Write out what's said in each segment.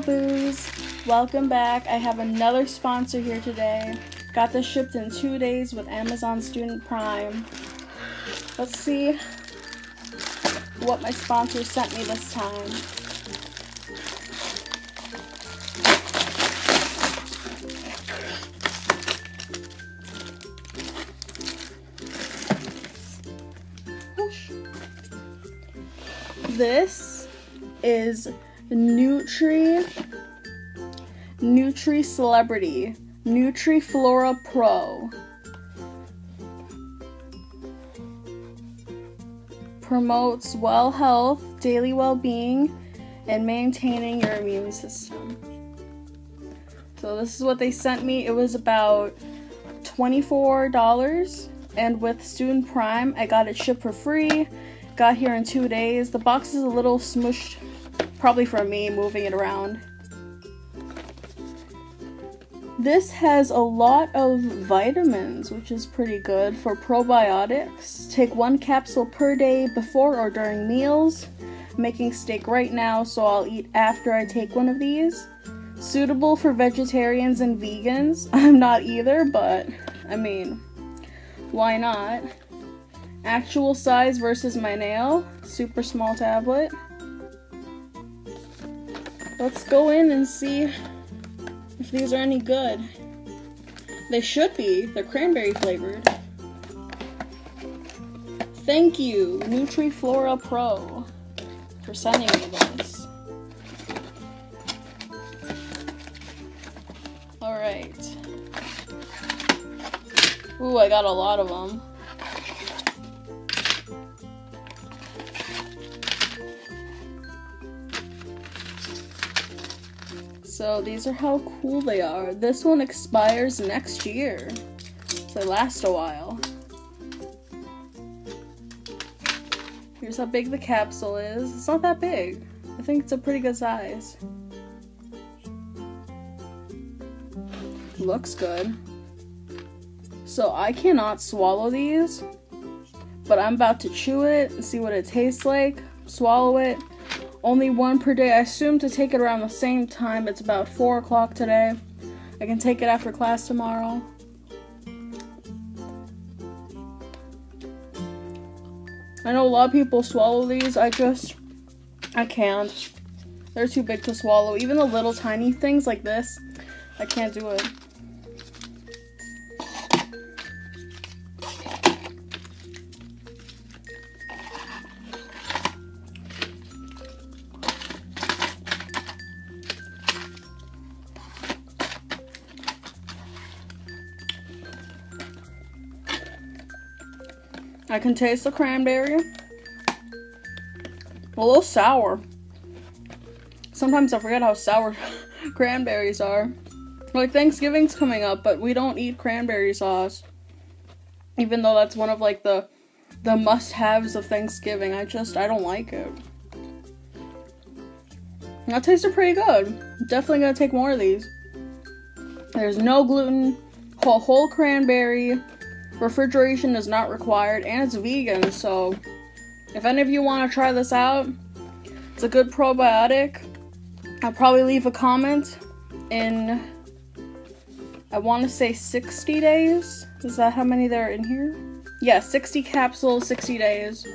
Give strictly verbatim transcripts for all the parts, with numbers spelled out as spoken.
Hello Boos! Welcome back. I have another sponsor here today. Got this shipped in two days with Amazon Student Prime. Let's see what my sponsor sent me this time. This is Nutri NutriCelebrity Nutri Flora Pro promotes well health, daily well-being, and maintaining your immune system. So this is what they sent me. It was about twenty-four dollars, and with Student Prime I got it shipped for free. Got here in two days. The box is a little smushed, probably from me moving it around. This has a lot of vitamins, which is pretty good for probiotics. Take one capsule per day before or during meals. I'm making steak right now, so I'll eat after I take one of these. Suitable for vegetarians and vegans. I'm not either, but I mean, why not? Actual size versus my nail, super small tablet. Let's go in and see if these are any good. They should be, they're cranberry flavored. Thank you, Nutri Flora Pro, for sending me this. All right. Ooh, I got a lot of them. So these are how cool they are. This one expires next year, so they last a while. Here's how big the capsule is. It's not that big. I think it's a pretty good size. Looks good. So I cannot swallow these, but I'm about to chew it and see what it tastes like, swallow it. Only one per day. I assume to take it around the same time. It's about four o'clock today. I can take it after class tomorrow. I know a lot of people swallow these. I just, I can't. They're too big to swallow. Even the little tiny things like this, I can't do it. I can taste the cranberry. A little sour. Sometimes I forget how sour cranberries are. Like, Thanksgiving's coming up, but we don't eat cranberry sauce. Even though that's one of like the the must-haves of Thanksgiving. I just, I don't like it. That tasted pretty good. Definitely gonna take more of these. There's no gluten, whole, whole cranberry. Refrigeration is not required, and it's vegan, so if any of you want to try this out, it's a good probiotic. I'll probably leave a comment in, I want to say sixty days. Is that how many there are in here? Yeah, sixty capsules, sixty days.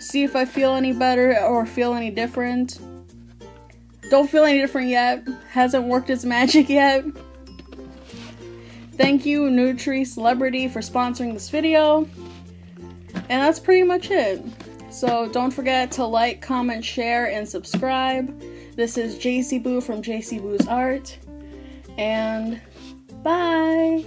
See if I feel any better or feel any different. Don't feel any different yet. Hasn't worked its magic yet. Thank you, NutriCelebrity, for sponsoring this video. And that's pretty much it. So don't forget to like, comment, share, and subscribe. This is Jacy Boo from Jacy Boo's Art. And bye!